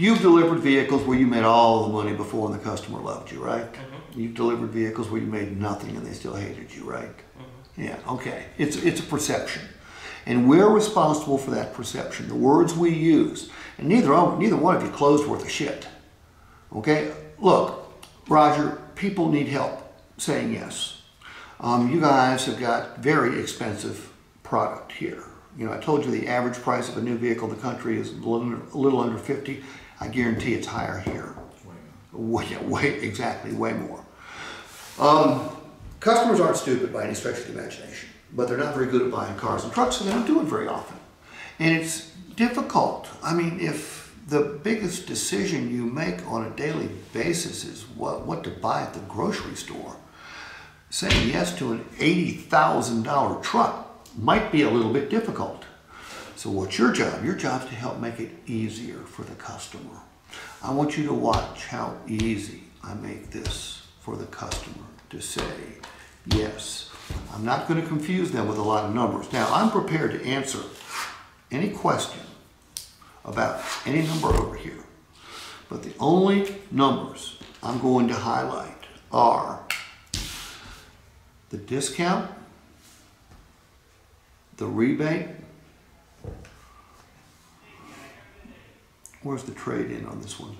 You've delivered vehicles where you made all the money before and the customer loved you, right? Mm-hmm. You've delivered vehicles where you made nothing and they still hated you, right? Mm-hmm. Yeah, okay. It's a perception. And we're responsible for that perception, the words we use. And neither one of you closed worth a shit. Okay? Look, Roger, people need help saying yes. You guys have got very expensive product here. You know, I told you the average price of a new vehicle in the country is a little under 50. I guarantee it's higher here. Way more. Customers aren't stupid by any stretch of the imagination, but they're not very good at buying cars and trucks, and they don't do it very often. And it's difficult. I mean, if the biggest decision you make on a daily basis is what to buy at the grocery store, saying yes to an $80,000 truck might be a little bit difficult. So what's your job? Your job is to help make it easier for the customer. I want you to watch how easy I make this for the customer to say yes. I'm not going to confuse them with a lot of numbers. Now, I'm prepared to answer any question about any number over here, but the only numbers I'm going to highlight are the discount, the rebate. Where's the trade-in on this one?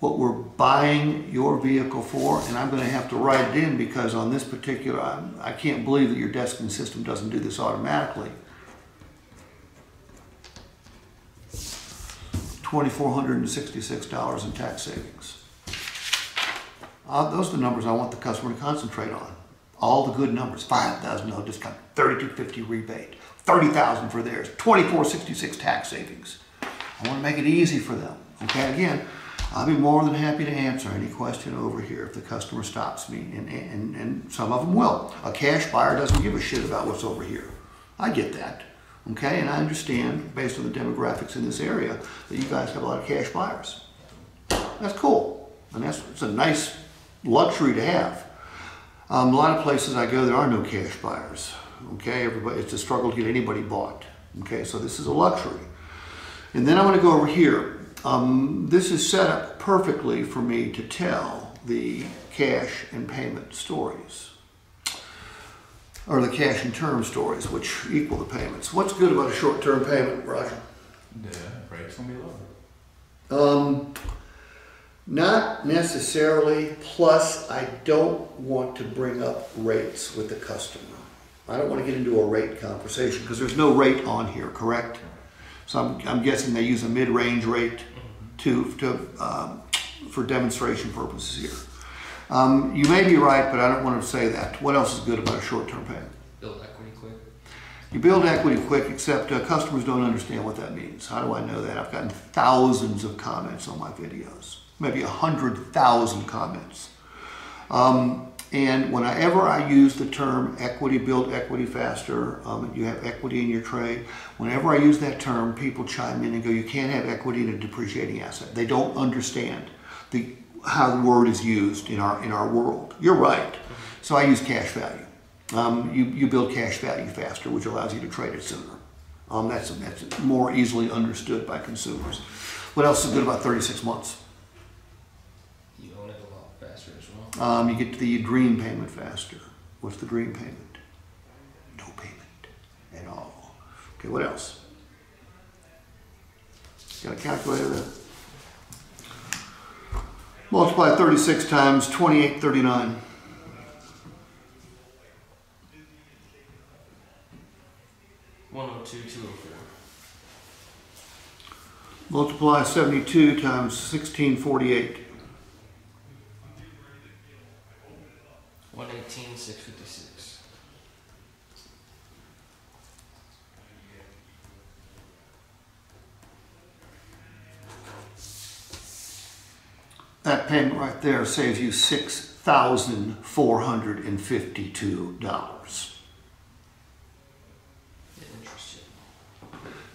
What we're buying your vehicle for, and I'm going to have to write it in because on this particular, I can't believe that your desking system doesn't do this automatically. $2,466 in tax savings. Those are the numbers I want the customer to concentrate on. All the good numbers, $5,000 discount, $3,250 rebate, $30,000 for theirs, $2,466 tax savings. I want to make it easy for them. Okay, again, I'll be more than happy to answer any question over here if the customer stops me, and some of them will. A cash buyer doesn't give a shit about what's over here. I get that, okay, and I understand based on the demographics in this area that you guys have a lot of cash buyers. That's cool, and it's a nice luxury to have. A lot of places I go, there are no cash buyers, okay? It's a struggle to get anybody bought, okay? So this is a luxury. And then I'm going to go over here. This is set up perfectly for me to tell the cash and payment stories, or the cash and term stories, which equal the payments. What's good about a short-term payment, Roger? Yeah, rates will be low. Not necessarily, plus I don't want to bring up rates with the customer. I don't want to get into a rate conversation because there's no rate on here, correct? So I'm guessing they use a mid-range rate for demonstration purposes here. You may be right, but I don't want to say that. What else is good about a short-term payment? Build equity quick. You build equity quick, except customers don't understand what that means. How do I know that? I've gotten thousands of comments on my videos. Maybe 100,000 comments. And whenever I use the term equity, build equity faster, you have equity in your trade, whenever I use that term, people chime in and go, you can't have equity in a depreciating asset. They don't understand how the word is used in our world. You're right. So I use cash value. You build cash value faster, which allows you to trade it sooner. That's more easily understood by consumers. What else is good about 36 months? You get to the dream payment faster. What's the dream payment? No payment at all. Okay, what else? Got a calculator there? Multiply 36 times 2839. $102,204. Multiply 72 times 1648. 118,656. That payment right there saves you $6,452. Interesting.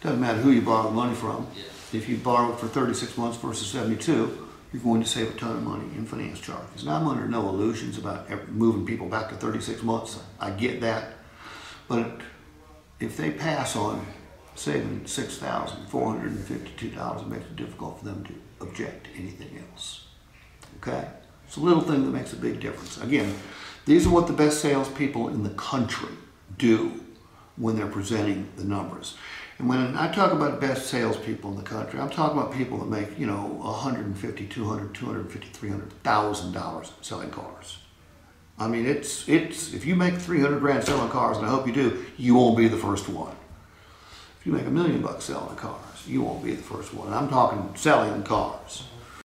Doesn't matter who you borrow the money from. Yeah. If you borrow it for 36 months versus 72, you're going to save a ton of money in finance charges. Now, I'm under no illusions about moving people back to 36 months. I get that. But if they pass on saving $6,452 makes it difficult for them to object to anything else. Okay? It's a little thing that makes a big difference. Again, these are what the best salespeople in the country do when they're presenting the numbers. And when I talk about best salespeople in the country, I'm talking about people that make, you know, $150, $200, $250, $300,000 selling cars. I mean, it's if you make $300 grand selling cars, and I hope you do, you won't be the first one. If you make $1 million bucks selling cars, you won't be the first one. I'm talking selling cars.